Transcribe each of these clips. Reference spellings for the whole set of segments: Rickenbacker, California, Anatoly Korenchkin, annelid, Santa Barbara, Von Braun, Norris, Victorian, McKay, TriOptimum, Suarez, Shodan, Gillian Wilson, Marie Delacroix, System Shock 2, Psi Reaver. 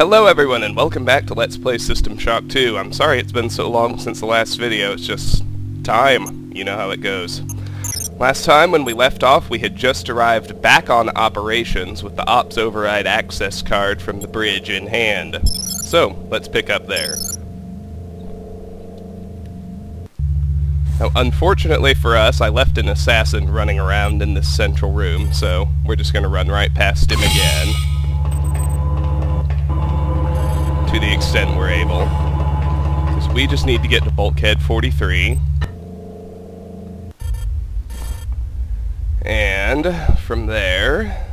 Hello everyone and welcome back to Let's Play System Shock 2. I'm sorry it's been so long since the last video, it's just time. You know how it goes. Last time when we left off we had just arrived back on operations with the Ops Override access card from the bridge in hand. So, let's pick up there. Now, unfortunately for us, I left an assassin running around in this central room, so we're just going to run right past him again. To the extent we're able. So we just need to get to Bulkhead 43. And from there,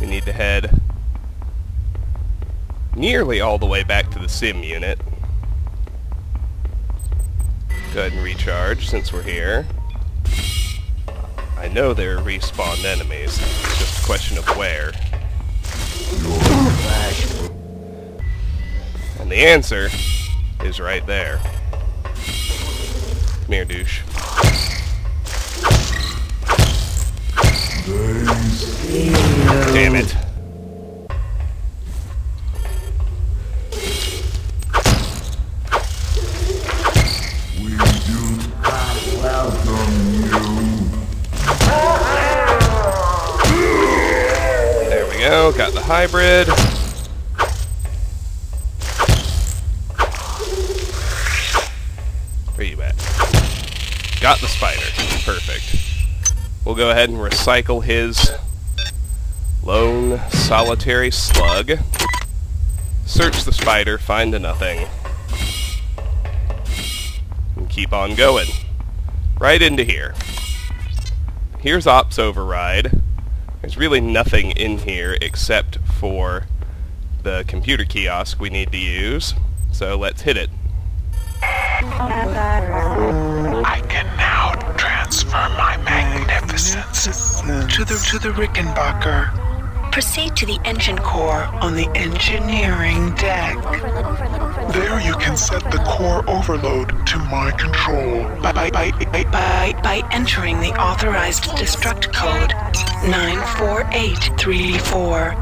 we need to head nearly all the way back to the sim unit. Go ahead and recharge since we're here. I know they're respawned enemies, it's just a question of where. And the answer is right there. Come here, douche. Damn it. We do not welcome you. There we go, got the hybrid. Where you at? Got the spider. Perfect. We'll go ahead and recycle his lone solitary slug. Search the spider, find nothing. And keep on going. Right into here. Here's Ops Override. There's really nothing in here except for the computer kiosk we need to use. So let's hit it. I can now transfer my magnificence to the Rickenbacker. Proceed to the engine core on the engineering deck. There you can set the core overload to my control by entering the authorized destruct code 94834.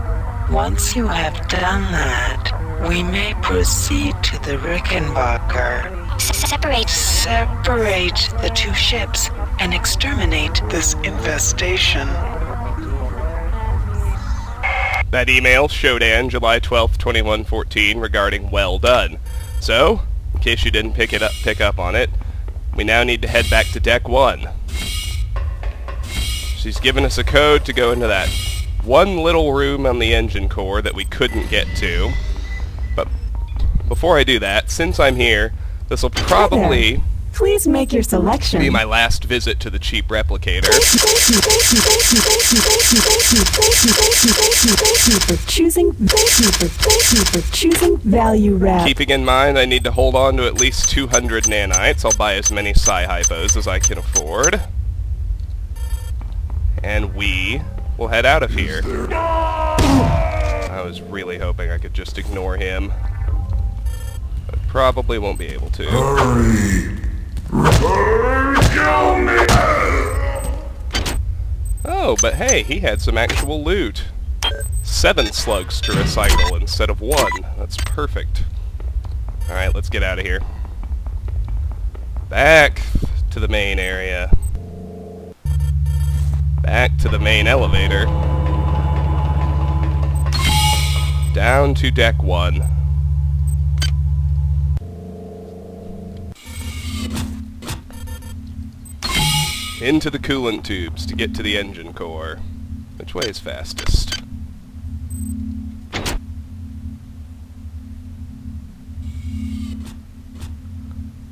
Once you have done that, we may proceed to the Rickenbacker. Separate the two ships and exterminate this infestation. That email, Shodan, July 12th, 2114, regarding well done. So, in case you didn't pick up on it, we now need to head back to Deck 1. She's given us a code to go into that one little room on the engine core that we couldn't get to. But before I do that, since I'm here, this will probably please make your selection. Be my last visit to the cheap replicator. Thank you for choosing value wrap. Keeping in mind I need to hold on to at least 200 nanites. I'll buy as many psi hypos as I can afford. And we will head out of here. I was really hoping I could just ignore him. Probably won't be able to. Hurry! Kill me! Oh, but hey, he had some actual loot. 7 slugs to recycle instead of 1. That's perfect. Alright, let's get out of here. Back to the main area. Back to the main elevator. Down to Deck 1. Into the coolant tubes to get to the engine core. Which way is fastest?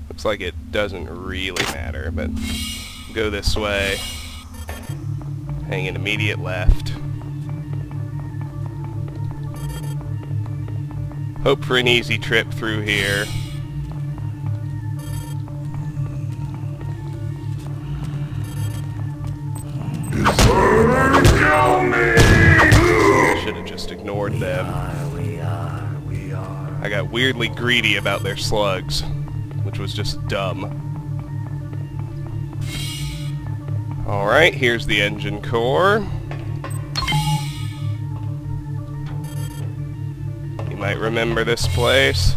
Looks like it doesn't really matter, but go this way. Hang an immediate left. Hope for an easy trip through here. Should have just ignored them. I got weirdly greedy about their slugs, which was just dumb. Alright, here's the engine core. Might remember this place.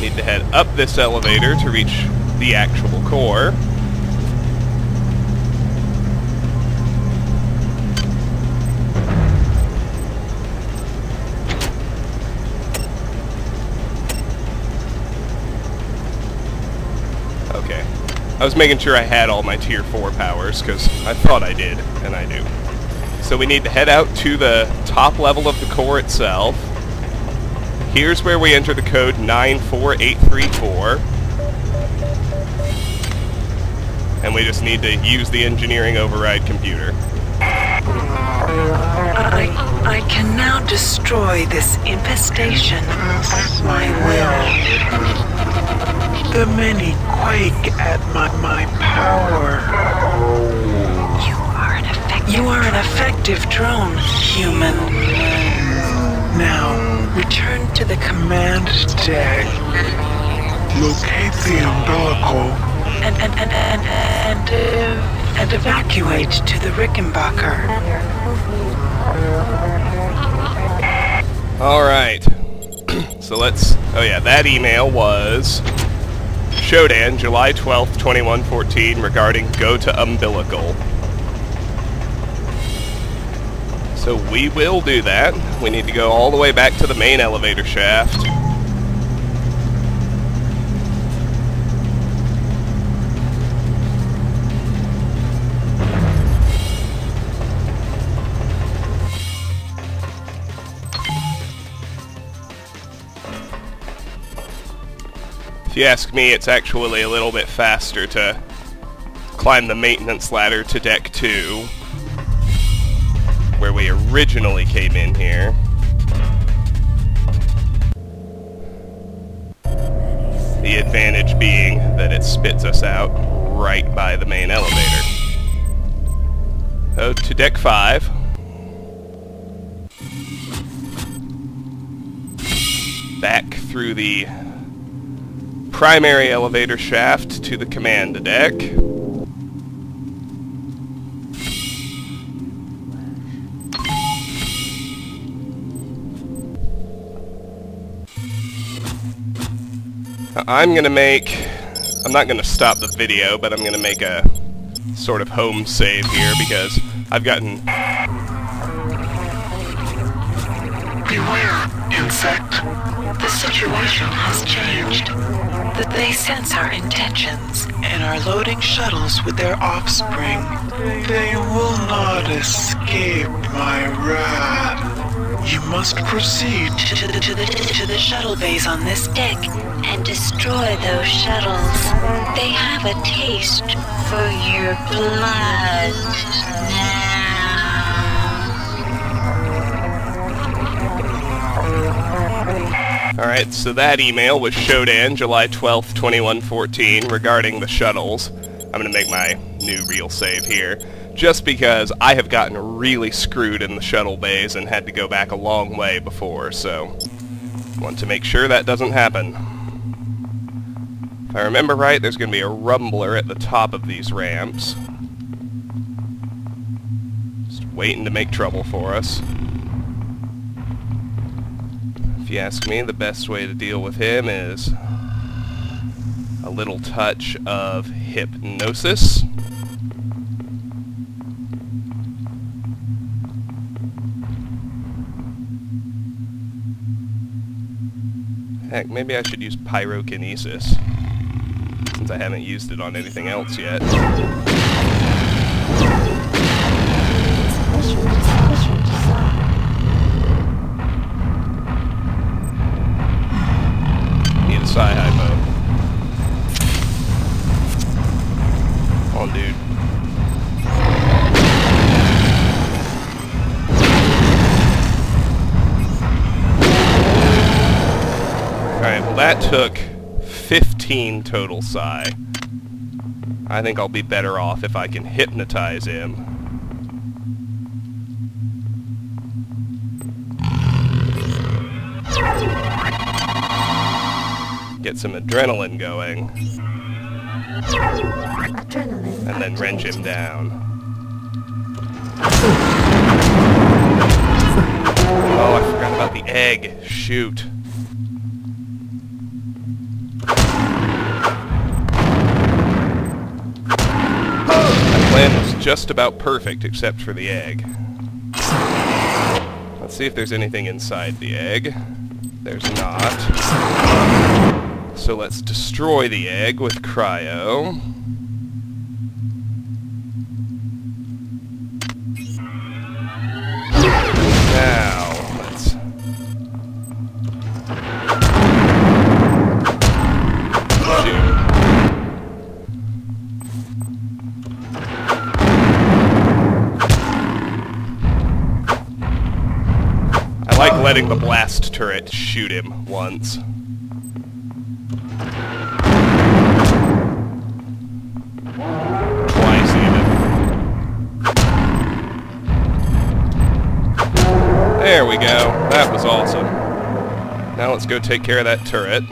Need to head up this elevator to reach the actual core. Okay. I was making sure I had all my tier 4 powers, because I thought I did, and I do. So we need to head out to the top level of the core itself. Here's where we enter the code 94834. And we just need to use the engineering override computer. I can now destroy this infestation at my will. The many quake at my power. You are an effective drone, human. Now, return to the command deck. Locate the umbilical. And evacuate to the Rickenbacker. Alright. So let's... Oh yeah, that email was... Shodan, July 12th, 2114, regarding go to umbilical. So we will do that. We need to go all the way back to the main elevator shaft. If you ask me, it's actually a little bit faster to climb the maintenance ladder to deck 2. Where we originally came in here. The advantage being that it spits us out right by the main elevator. So to deck 5. Back through the primary elevator shaft to the command deck. I'm not going to stop the video, but I'm going to make a sort of home save here because I've gotten... Beware, insect. The situation has changed. They sense our intentions and are loading shuttles with their offspring. They will not escape my wrath. You must proceed to the shuttle bays on this deck and destroy those shuttles. They have a taste for your blood now. Alright, so that email was Shodan, July 12th, 2114, regarding the shuttles. I'm gonna make my new real save here. Just because I have gotten really screwed in the shuttle bays and had to go back a long way before, so want to make sure that doesn't happen. If I remember right, there's going to be a rumbler at the top of these ramps. Just waiting to make trouble for us. If you ask me, the best way to deal with him is a little touch of hypnosis. Heck, maybe I should use pyrokinesis, since I haven't used it on anything else yet. Need a Psi-Hypo. Come on, dude. That took 15 total psi. I think I'll be better off if I can hypnotize him. Get some adrenaline going. And then wrench him down. Oh, I forgot about peg. Shoot. My plan was just about perfect, except for the egg. Let's see if there's anything inside the egg. There's not. So let's destroy the egg with cryo. Letting the blast turret shoot him once. Twice even. There we go. That was awesome. Now let's go take care of that turret.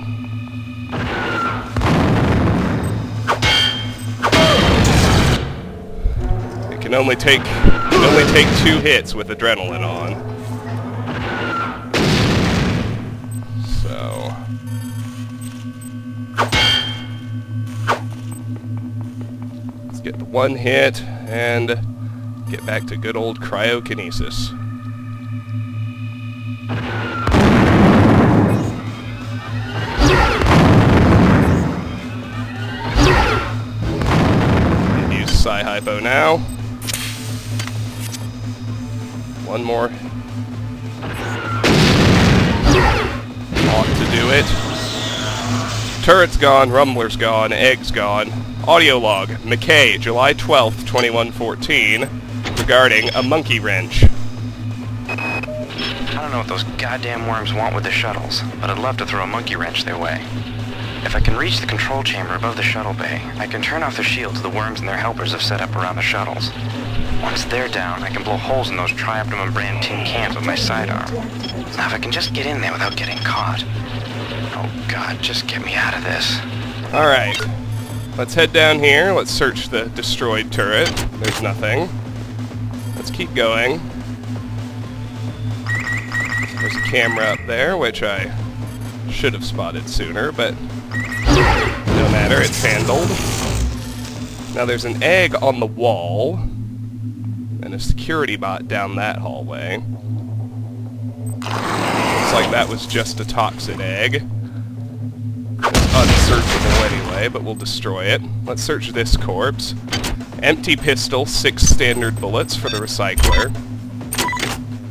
It can only take two hits with adrenaline on. Let's get the one hit and get back to good old cryokinesis. Use Psi Hypo now. One more. To do it. Turret's gone, Rumbler's gone, Egg's gone. Audio log, McKay, July 12th, 2114, regarding a monkey wrench. I don't know what those goddamn worms want with the shuttles, but I'd love to throw a monkey wrench their way. If I can reach the control chamber above the shuttle bay, I can turn off the shields the worms and their helpers have set up around the shuttles. Once they're down, I can blow holes in those TriOptimum brand tin cans with my sidearm. Now if I can just get in there without getting caught. Oh god, just get me out of this. Alright. Let's head down here. Let's search the destroyed turret. There's nothing. Let's keep going. There's a camera up there, which I should have spotted sooner, but no matter, it's handled. Now there's an egg on the wall, and a security bot down that hallway. Looks like that was just a toxin egg. It's unsearchable anyway, but we'll destroy it. Let's search this corpse. Empty pistol, 6 standard bullets for the recycler.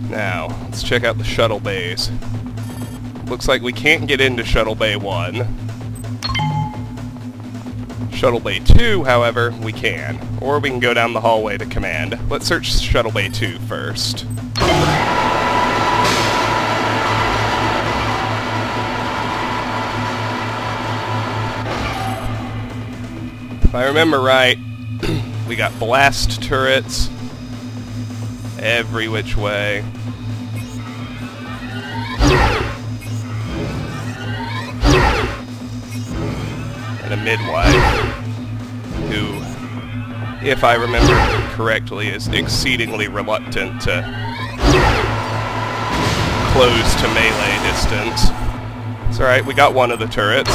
Now, let's check out the shuttle bays. Looks like we can't get into Shuttle Bay 1. Shuttle Bay 2, however, we can. Or we can go down the hallway to Command. Let's search Shuttle Bay 2 first. If I remember right, we got blast turrets every which way. A midwife, who, if I remember correctly, is exceedingly reluctant to close to melee distance. It's alright, we got one of the turrets.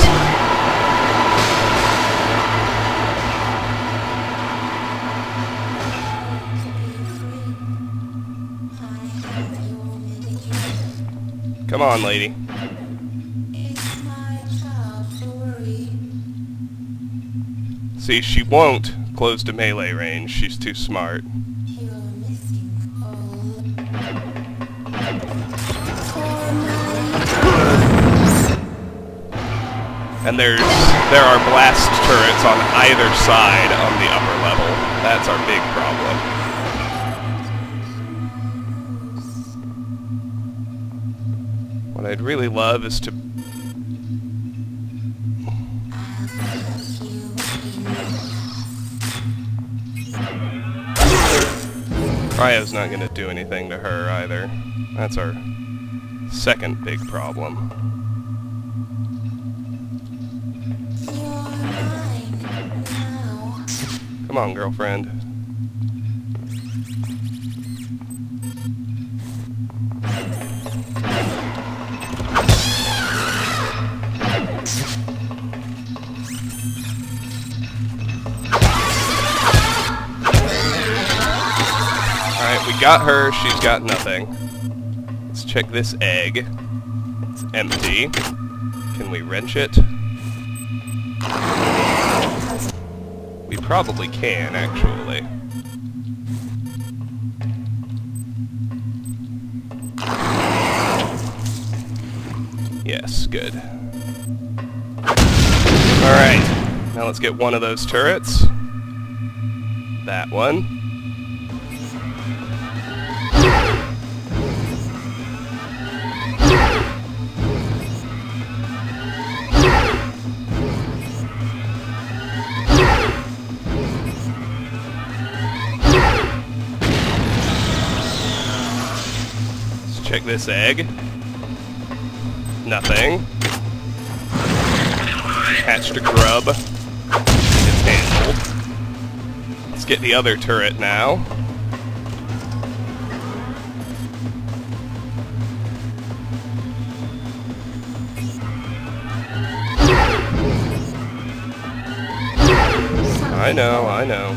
Come on, lady. See, she won't close to melee range. She's too smart. And there are blast turrets on either side on the upper level. That's our big problem. What I'd really love is to... Cryo's not going to do anything to her either. That's our second big problem. Come on, girlfriend. Alright, we got her. She's got nothing. Let's check this egg. It's empty. Can we wrench it? We probably can, actually. Yes, good. Alright, now let's get one of those turrets. That one. Let's check this egg. Nothing. Hatched a grub. It's handled. Let's get the other turret now. I know, I know.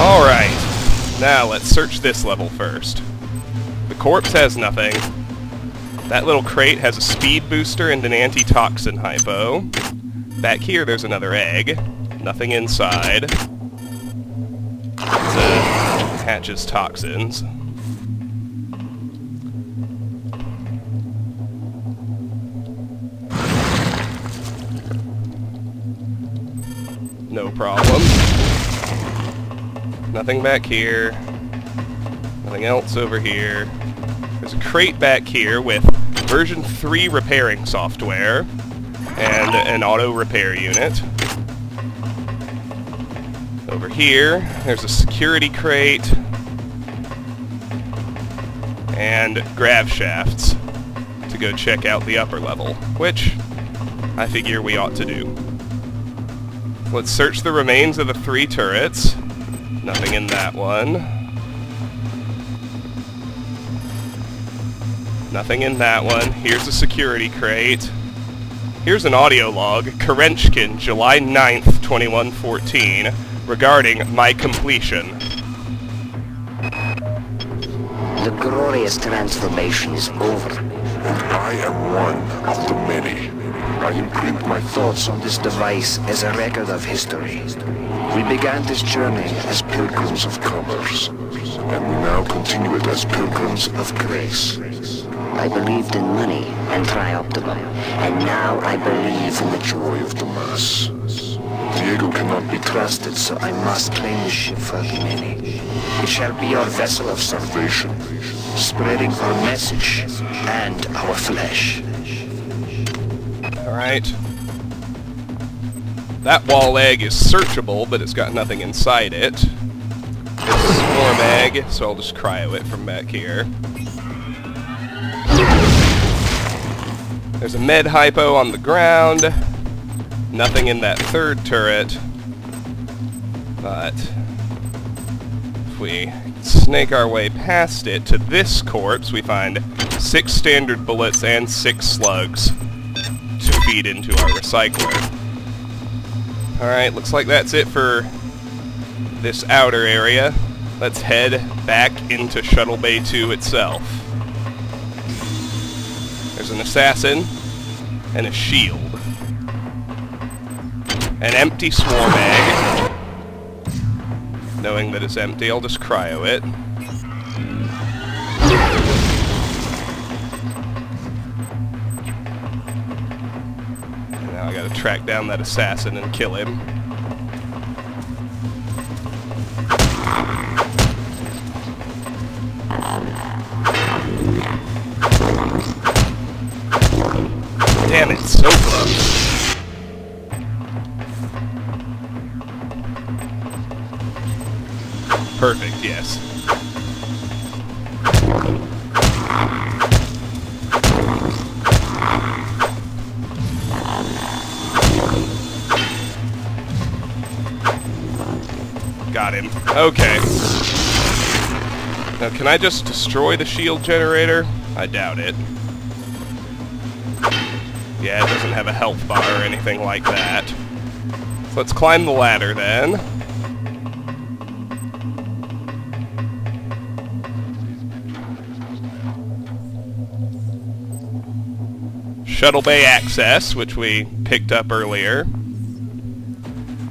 Alright. Now, let's search this level first. The corpse has nothing. That little crate has a speed booster and an antitoxin hypo. Back here, there's another egg. Nothing inside. It hatches toxins. No problem. Nothing back here. Nothing else over here. There's a crate back here with version 3 repairing software and an auto repair unit. Over here, there's a security crate and grav shafts to go check out the upper level, which I figure we ought to do. Let's search the remains of the 3 turrets. Nothing in that one. Nothing in that one. Here's a security crate. Here's an audio log. Korenchkin, July 9th, 2114, regarding my completion. The glorious transformation is over. And I am one of the many. I imprint my thoughts on this device as a record of history. We began this journey as pilgrims of commerce, and we now continue it as pilgrims of grace. I believed in money and TriOptimum, and now I believe in the joy of the mass. Diego cannot be trusted, so I must claim the ship for the many. It shall be our vessel of salvation, spreading our message and our flesh. Alright. That wall egg is searchable, but it's got nothing inside it. It's a swarm egg, so I'll just cryo it from back here. There's a med hypo on the ground. Nothing in that third turret. But if we snake our way past it to this corpse, we find 6 standard bullets and 6 slugs to feed into our recycler. Alright, looks like that's it for this outer area. Let's head back into Shuttle Bay 2 itself. There's an assassin and a shield. An empty swarm egg. Knowing that it's empty, I'll just cryo it. I gotta track down that assassin and kill him. Damn it, so close. Perfect, yes. Got him. Okay. Now, can I just destroy the shield generator? I doubt it. Yeah, it doesn't have a health bar or anything like that. So let's climb the ladder then. Shuttle bay access, which we picked up earlier.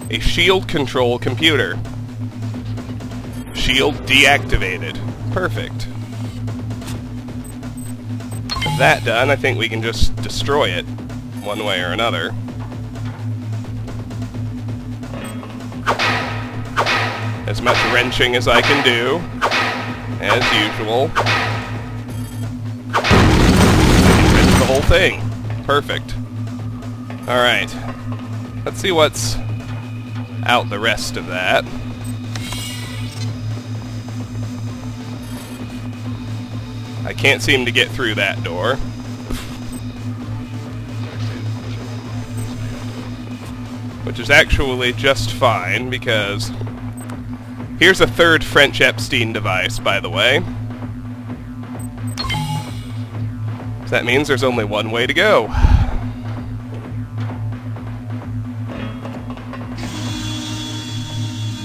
A shield control computer. Shield deactivated. Perfect. With that done, I think we can just destroy it one way or another. As much wrenching as I can do, as usual. Wrench the whole thing. Perfect. Alright. Let's see what's out the rest of that. I can't seem to get through that door. Which is actually just fine, because... Here's a third French Epstein device, by the way. So that means there's only one way to go.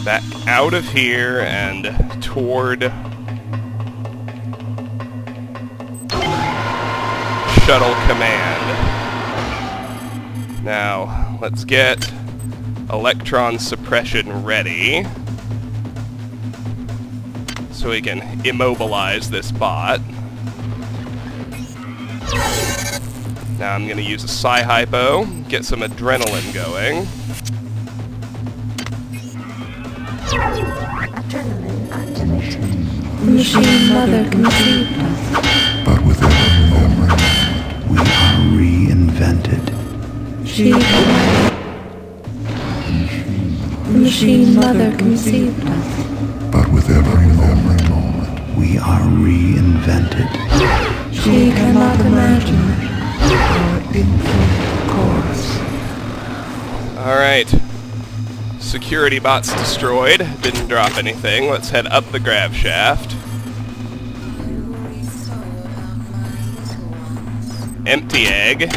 Back out of here and toward... Shuttle command. Now, let's get electron suppression ready. So we can immobilize this bot. Now I'm going to use a Psi-Hypo, get some adrenaline going. Adrenaline activated. Machine mother conceived us. But within a moment, we are reinvented. She... Machine mother conceived us. But with every moment, we are reinvented. She cannot imagine our infinite course. Alright. Security bots destroyed. Didn't drop anything. Let's head up the grav shaft. Empty egg.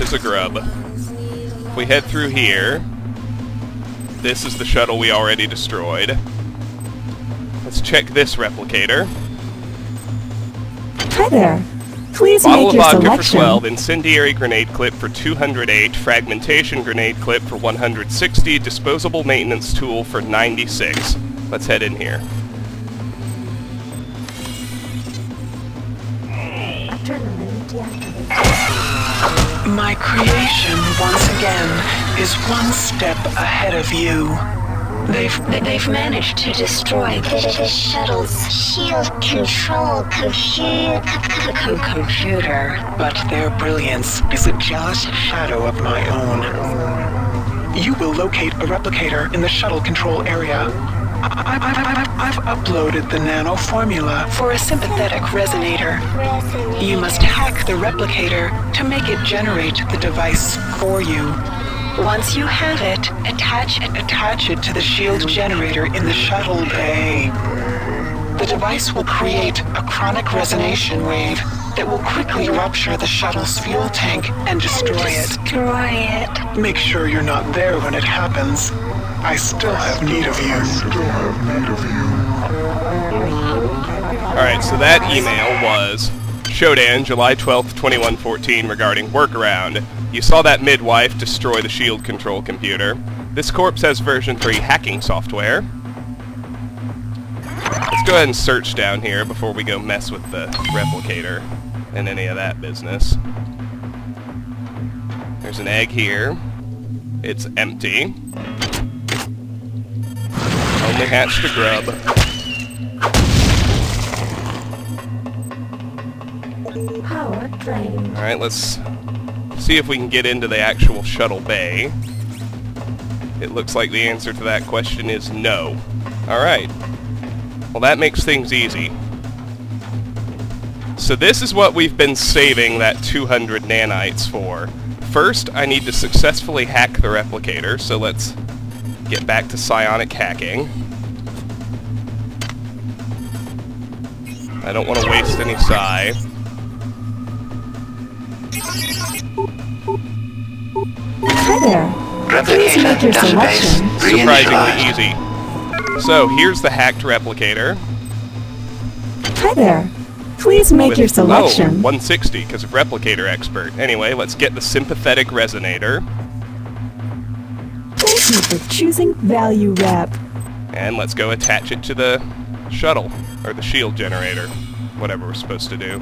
Is a grub. If we head through here, this is the shuttle we already destroyed. Let's check this replicator. Hi there. Please make your selection. Bottle of vodka for 12, incendiary grenade clip for 208, fragmentation grenade clip for 160, disposable maintenance tool for 96. Let's head in here. My creation, once again, is one step ahead of you. They've managed to destroy the shuttle's shield control computer. But their brilliance is a jealous shadow of my own. You will locate a replicator in the shuttle control area. I've uploaded the nano formula for a sympathetic resonator. You must hack the replicator to make it generate the device for you. Once you have it, attach it to the shield generator in the shuttle bay. The device will create a chronic resonation wave that will quickly rupture the shuttle's fuel tank and destroy it. Make sure you're not there when it happens. I still have need of you. Alright, so that email was Shodan, July 12th, 2014, regarding workaround. You saw that midwife destroy the shield control computer. This corpse has version 3 hacking software. Let's go ahead and search down here before we go mess with the replicator and any of that business. There's an egg here. It's empty. Only hatched a grub. Alright, let's see if we can get into the actual shuttle bay. It looks like the answer to that question is no. Alright. Well, that makes things easy. So this is what we've been saving that 200 nanites for. First, I need to successfully hack the replicator, so let's get back to psionic hacking. I don't want to waste any psi. Hi there. Please make your selection. Surprisingly easy. So here's the hacked replicator. Hi there. Please make your selection. 160, because of replicator expert. Anyway, let's get the sympathetic resonator. Thank you for choosing value wrap. And let's go attach it to the shuttle, or the shield generator, whatever we're supposed to do.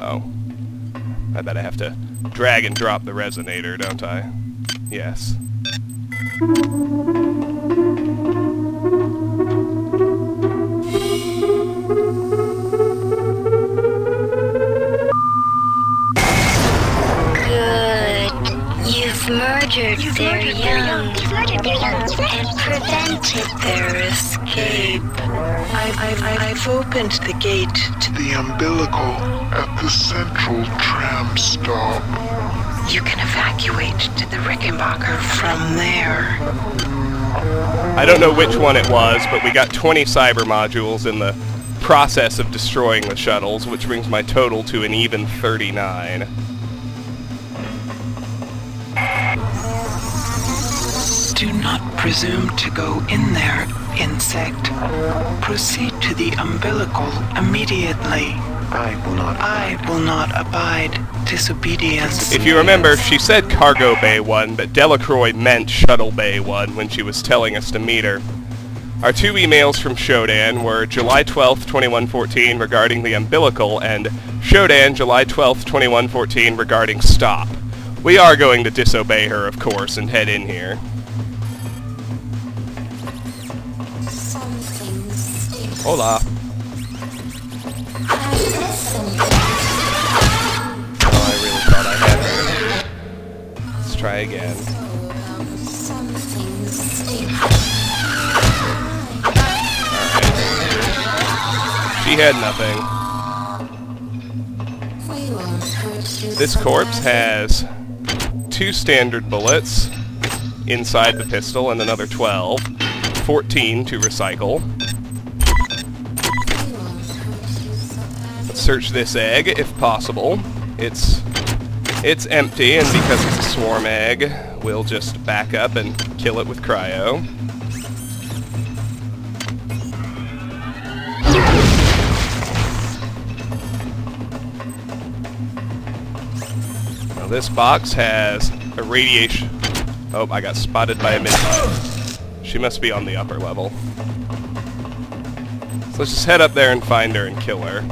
Oh. I bet I have to drag and drop the resonator, don't I? Yes. You've murdered their young, and prevented their escape. I've opened the gate to the umbilical at the central tram stop. You can evacuate to the Rickenbacker from there. I don't know which one it was, but we got 20 cyber modules in the process of destroying the shuttles, which brings my total to an even 39. Do not presume to go in there, insect. Proceed to the umbilical immediately. I will not abide disobedience. If you remember, she said cargo bay 1, but Delacroix meant shuttle bay 1 when she was telling us to meet her. Our two emails from Shodan were July 12th, 2114 regarding the umbilical, and Shodan, July 12th, 2114 regarding stop. We are going to disobey her, of course, and head in here. Hola. Oh, I really thought I had her. Let's try again. Alright. She had nothing. This corpse has 2 standard bullets inside the pistol and another 12. 14 to recycle. Search this egg, if possible. It's empty, and because it's a swarm egg, we'll just back up and kill it with cryo. Now this box has a radiation... Oh, I got spotted by a midnight. She must be on the upper level. So let's just head up there and find her and kill her.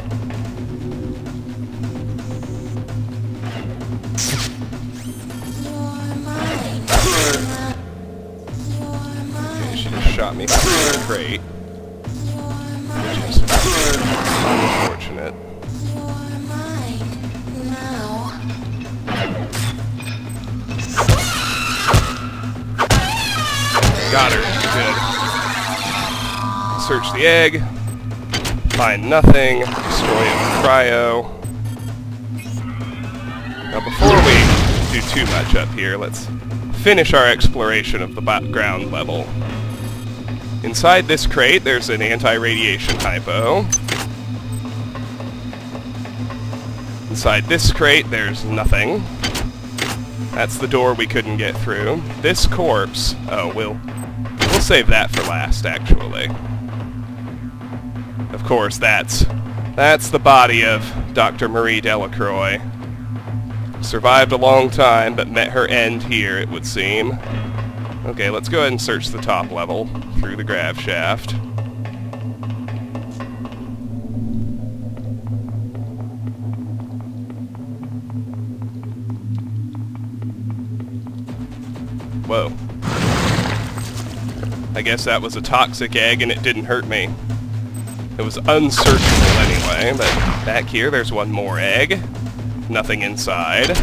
Shot me through the crate, which is unfortunate. Got her. Good. Search the egg. Find nothing. Destroy it with cryo. Now before we do too much up here, let's finish our exploration of the ground level. Inside this crate, there's an anti-radiation hypo. Inside this crate, there's nothing. That's the door we couldn't get through. This corpse... Oh, we'll save that for last, actually. Of course, that's the body of Dr. Marie Delacroix. Survived a long time, but met her end here, it would seem. Okay, let's go ahead and search the top level through the grav shaft. Whoa. I guess that was a toxic egg and it didn't hurt me. It was unsearchable anyway, but back here there's one more egg. Nothing inside.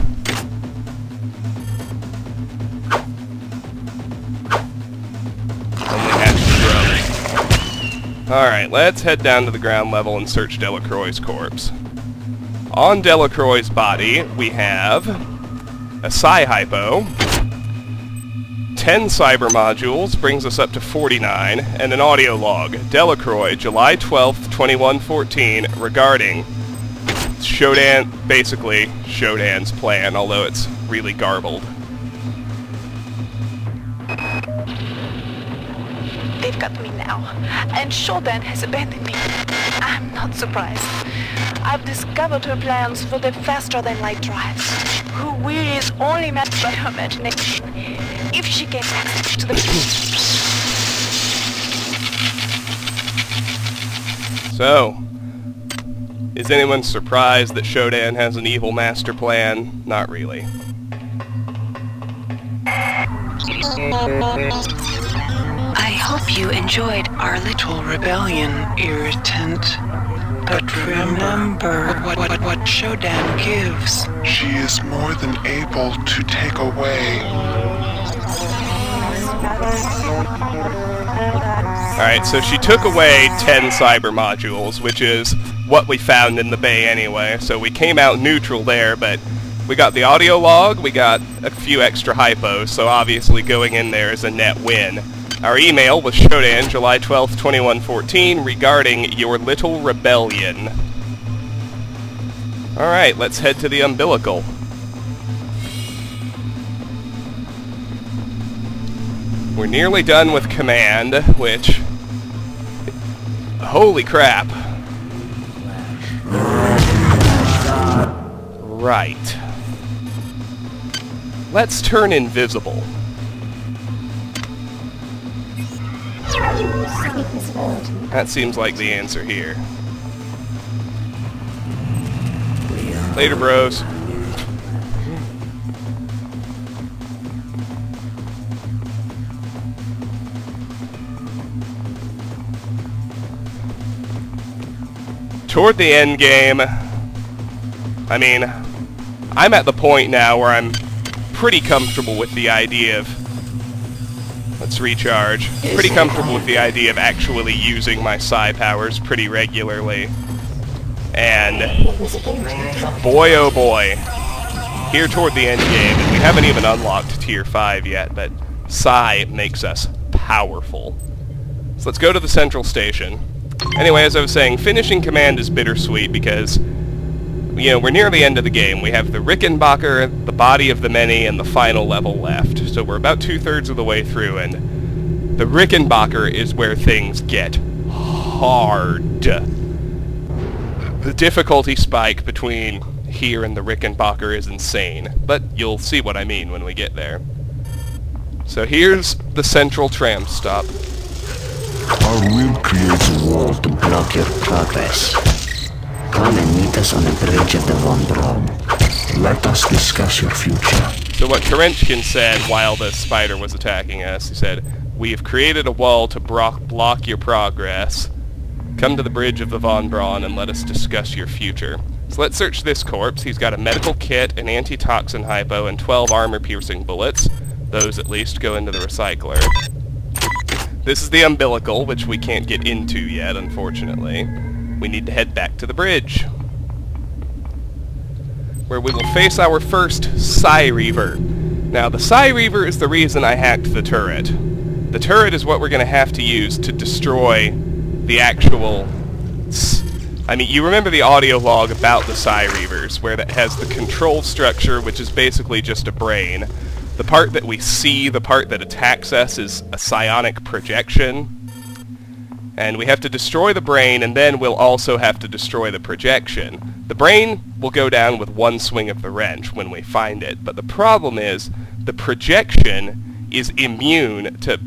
Alright, let's head down to the ground level and search Delacroix's corpse. On Delacroix's body, we have a Psi Hypo, 10 cyber modules, brings us up to 49, and an audio log. Delacroix, July 12th, 2114, regarding Shodan, basically Shodan's plan, although it's really garbled. They've got me now, and Shodan has abandoned me. I'm not surprised. I've discovered her plans for the faster-than-light drives, who wearies only matched by her imagination. If she gets access to the... So, is anyone surprised that Shodan has an evil master plan? Not really. I hope you enjoyed our little rebellion, irritant. But remember what Shodan gives. She is more than able to take away. Alright, so she took away 10 cyber modules, which is what we found in the bay anyway. So we came out neutral there, but we got the audio log, we got a few extra hypos, so obviously going in there is a net win. Our email was Shodan, July 12th, 2114, regarding your little rebellion. Alright, let's head to the umbilical. We're nearly done with command, which... Holy crap. Right. Let's turn invisible. That seems like the answer here. Later, bros. Toward the end game, I mean, I'm at the point now where I'm pretty comfortable with the idea of... Let's recharge. Pretty comfortable with the idea of actually using my psi powers pretty regularly. And boy oh boy, here toward the end game, and we haven't even unlocked tier 5 yet, but psi makes us powerful. So let's go to the central station. Anyway, as I was saying, finishing command is bittersweet because, you know, we're near the end of the game. We have the Rickenbacker, the Body of the Many, and the final level left. So we're about 2/3 of the way through, and the Rickenbacker is where things get hard. The difficulty spike between here and the Rickenbacker is insane, but you'll see what I mean when we get there. So here's the central tram stop. Our will creates a wall to block your progress. Come and meet us on the bridge of the Von Braun. Let us discuss your future. So what Korenchkin said while the spider was attacking us, he said, "We have created a wall to block your progress. Come to the bridge of the Von Braun and let us discuss your future." So let's search this corpse. He's got a medical kit, an antitoxin hypo, and 12 armor-piercing bullets. Those at least go into the recycler. This is the umbilical, which we can't get into yet, unfortunately. We need to head back to the bridge, where we will face our first Psi Reaver. Now, the Psi Reaver is the reason I hacked the turret. The turret is what we're going to have to use to destroy the actual... I mean, you remember the audio log about the Psi Reavers, where that has the control structure, which is basically just a brain. The part that we see, the part that attacks us, is a psionic projection. And we have to destroy the brain, and then we'll also have to destroy the projection. The brain will go down with one swing of the wrench when we find it, but the problem is the projection is immune to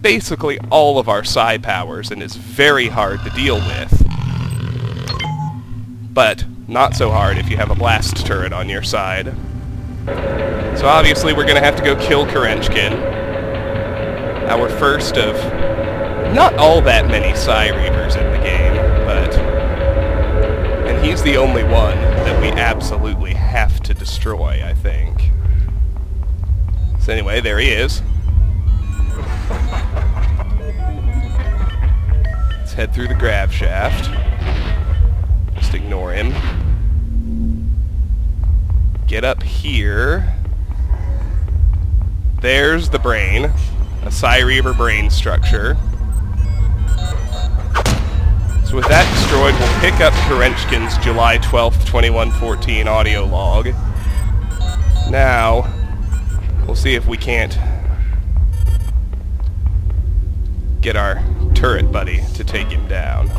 basically all of our psi powers and is very hard to deal with. But not so hard if you have a blast turret on your side. So obviously we're going to have to go kill Korenchkin, our first of... not all that many Psi Reavers in the game, but... And he's the only one that we absolutely have to destroy, I think. So anyway, there he is. Let's head through the grav shaft. Just ignore him. get up here. There's the brain. A Psi Reaver brain structure. So with that destroyed, we'll pick up Korenchkin's July 12th, 2114 audio log. Now, we'll see if we can't get our turret buddy to take him down.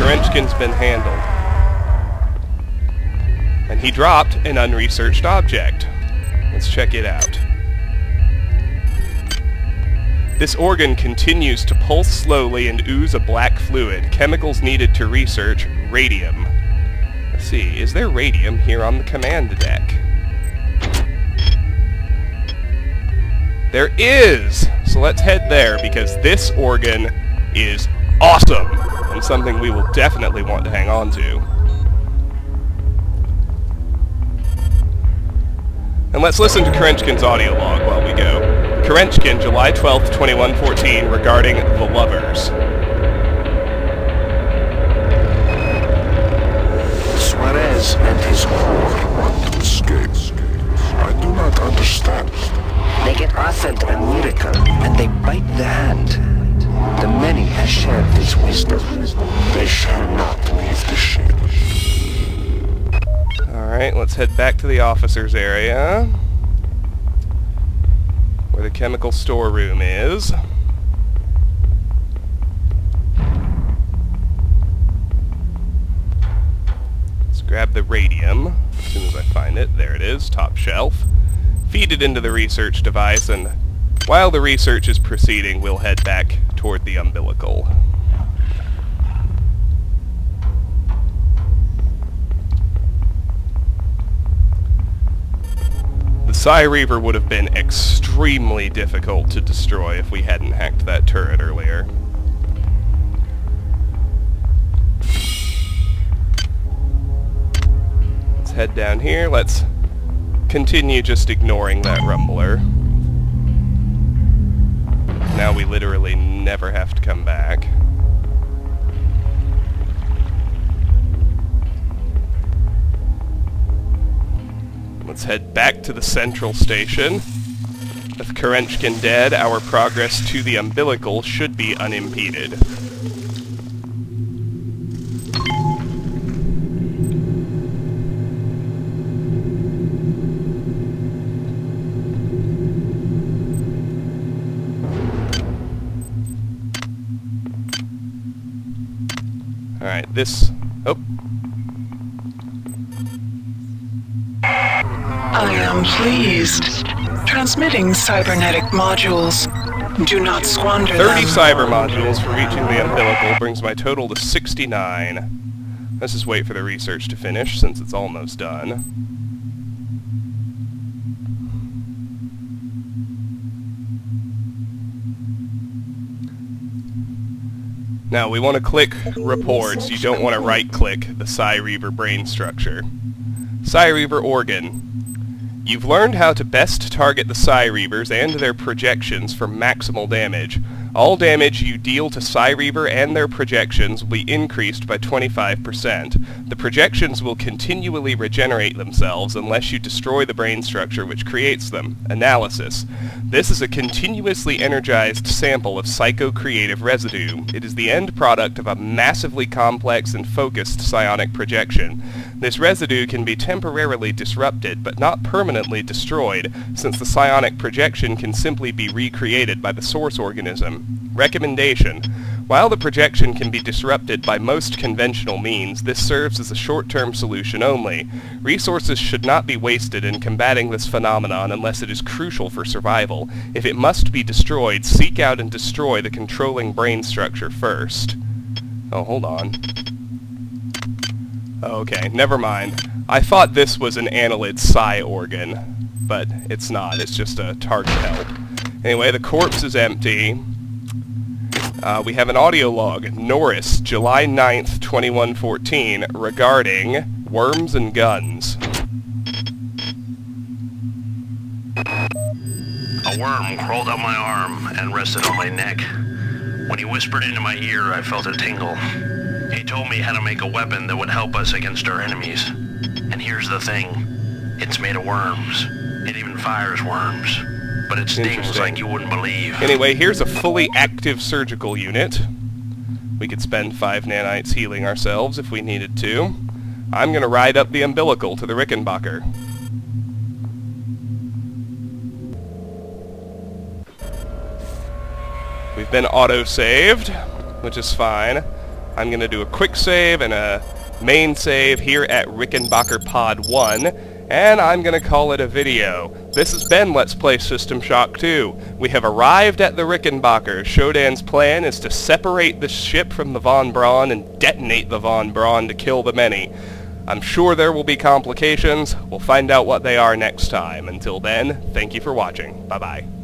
Korenchkin's been handled. And he dropped an unresearched object. Let's check it out. This organ continues to pulse slowly and ooze a black fluid. Chemicals needed to research radium. Let's see, is there radium here on the command deck? There is! So let's head there, because this organ is awesome! And something we will definitely want to hang on to. And let's listen to Korenchkin's audio log while we go. Korenchkin, July 12th, 2114, regarding the lovers. Suarez and his crew want to escape. I do not understand. They get offered a miracle, and they bite the hand. The many have shared this wisdom. They shall not leave the ship. Alright, let's head back to the officers' area, where the chemical storeroom is. Let's grab the radium. As soon as I find it, there it is, top shelf. Feed it into the research device, and while the research is proceeding, we'll head back toward the umbilical. The Psi Reaver would have been extremely difficult to destroy if we hadn't hacked that turret earlier. Let's head down here. Let's continue just ignoring that rumbler. Now we literally never have to come back. Let's head back to the central station. With Korenchkin dead, our progress to the umbilical should be unimpeded. Alright, this... Oh. I am pleased. Transmitting cybernetic modules. Do not squander 30 them. 30 cyber modules for reaching the umbilical brings my total to 69. Let's just wait for the research to finish, since it's almost done. Now, we want to click reports. You don't want to right-click the Psi Reaver brain structure. Psi Reaver organ. You've learned how to best target the Psi Reavers and their projections for maximal damage. All damage you deal to Psi Reaver and their projections will be increased by 25%. The projections will continually regenerate themselves unless you destroy the brain structure which creates them. Analysis. This is a continuously energized sample of psycho-creative residue. It is the end product of a massively complex and focused psionic projection. This residue can be temporarily disrupted, but not permanently destroyed, since the psionic projection can simply be recreated by the source organism. Recommendation. While the projection can be disrupted by most conventional means, this serves as a short-term solution only. Resources should not be wasted in combating this phenomenon unless it is crucial for survival. If it must be destroyed, seek out and destroy the controlling brain structure first. Oh, hold on. Okay, never mind. I thought this was an annelid psi organ, but it's not. It's just a target held. Anyway, the corpse is empty. We have an audio log, Norris, July 9th, 2114, regarding worms and guns. A worm crawled up my arm and rested on my neck. When he whispered into my ear, I felt a tingle. He told me how to make a weapon that would help us against our enemies. And here's the thing, it's made of worms. It even fires worms. But it stings like you wouldn't believe. Anyway, here's a fully active surgical unit. We could spend 5 nanites healing ourselves if we needed to. I'm gonna ride up the umbilical to the Rickenbacker. We've been auto-saved, which is fine. I'm gonna do a quick save and a main save here at Rickenbacker Pod 1, and I'm gonna call it a video. This has been Let's Play System Shock 2. We have arrived at the Rickenbacker. Shodan's plan is to separate the ship from the Von Braun and detonate the Von Braun to kill the many. I'm sure there will be complications. We'll find out what they are next time. Until then, thank you for watching. Bye-bye.